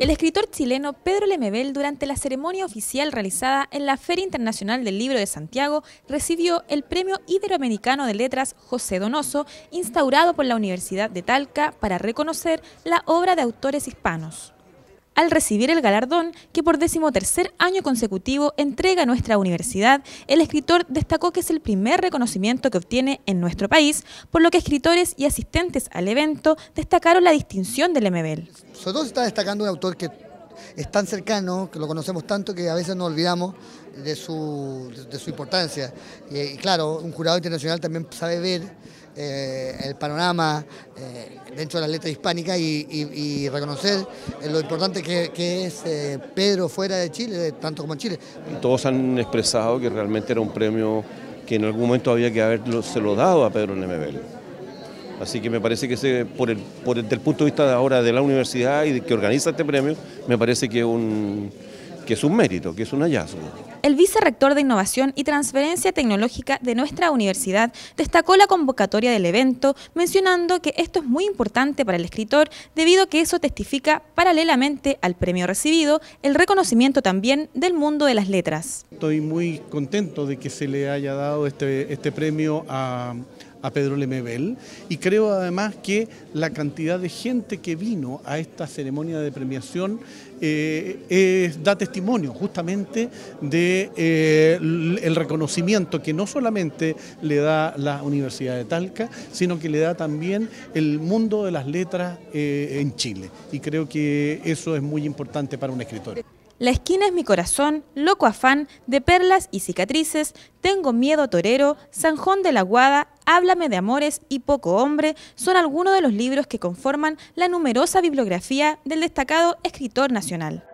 El escritor chileno Pedro Lemebel, durante la ceremonia oficial realizada en la Feria Internacional del Libro de Santiago, recibió el Premio Iberoamericano de Letras José Donoso, instaurado por la Universidad de Talca para reconocer la obra de autores hispanos. Al recibir el galardón, que por 13º año consecutivo entrega a nuestra universidad, el escritor destacó que es el primer reconocimiento que obtiene en nuestro país, por lo que escritores y asistentes al evento destacaron la distinción del Lemebel. Sobre todo se está destacando un autor que es tan cercano, que lo conocemos tanto, que a veces nos olvidamos de su importancia. Y claro, un jurado internacional también sabe ver el panorama dentro de las letras hispánicas y reconocer lo importante que es Pedro fuera de Chile, tanto como en Chile. Todos han expresado que realmente era un premio que en algún momento había que haberse lo dado a Pedro Lemebel. Así que me parece que ese, desde el punto de vista de ahora de la universidad y de que organiza este premio, me parece que es un mérito, que es un hallazgo. El vicerrector de Innovación y Transferencia Tecnológica de nuestra universidad destacó la convocatoria del evento, mencionando que esto es muy importante para el escritor, debido a que eso testifica, paralelamente al premio recibido, el reconocimiento también del mundo de las letras. Estoy muy contento de que se le haya dado este premio a Pedro Lemebel, y creo además que la cantidad de gente que vino a esta ceremonia de premiación da testimonio justamente de el reconocimiento que no solamente le da la Universidad de Talca, sino que le da también el mundo de las letras en Chile, y creo que eso es muy importante para un escritor. La esquina es mi corazón, Loco afán, De perlas y cicatrices, Tengo miedo torero, Sanjón de la Guada, Háblame de amores y Poco hombre son algunos de los libros que conforman la numerosa bibliografía del destacado escritor nacional.